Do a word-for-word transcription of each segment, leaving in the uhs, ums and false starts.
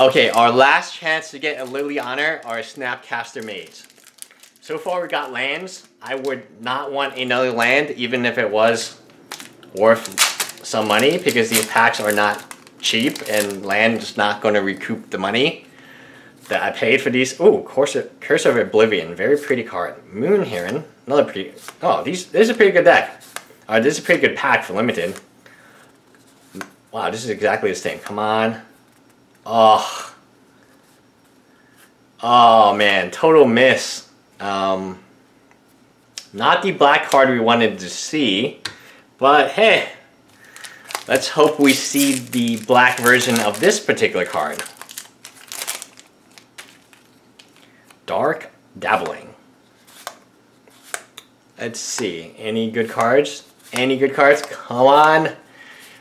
Okay, our last chance to get a Lily Honor or a Snapcaster Mage. So far we got lands. I would not want another land, even if it was worth some money, because these packs are not cheap and land is not going to recoup the money that I paid for these. Ooh, Curse of, Curse of Oblivion, very pretty card. Moon Heron, another pretty... Oh, these, this is a pretty good deck. Uh, this is a pretty good pack for Limited. Wow, this is exactly this thing. Come on. Oh. Oh, man. Total miss. Um, not the black card we wanted to see. But, hey. Let's hope we see the black version of this particular card. Dark Dabbling. Let's see. Any good cards? Any good cards? Come on.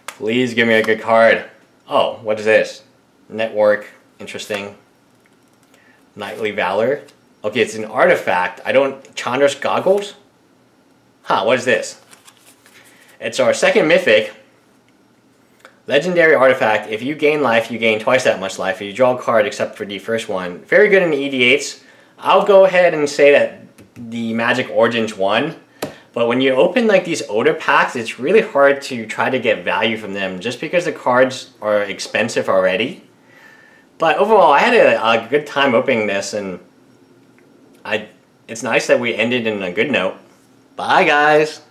Please give me a good card. Oh, what is this? Network. Interesting. Knightly Valor. Okay, it's an artifact. I don't... Chandra's Goggles? Huh, what is this? It's our second mythic. Legendary artifact. If you gain life, you gain twice that much life. If you draw a card except for the first one. Very good in the E D H. I'll go ahead and say that the Magic Origins won. But when you open like these older packs, it's really hard to try to get value from them just because the cards are expensive already. But overall, I had a, a good time opening this, and I it's nice that we ended in a good note. Bye, guys!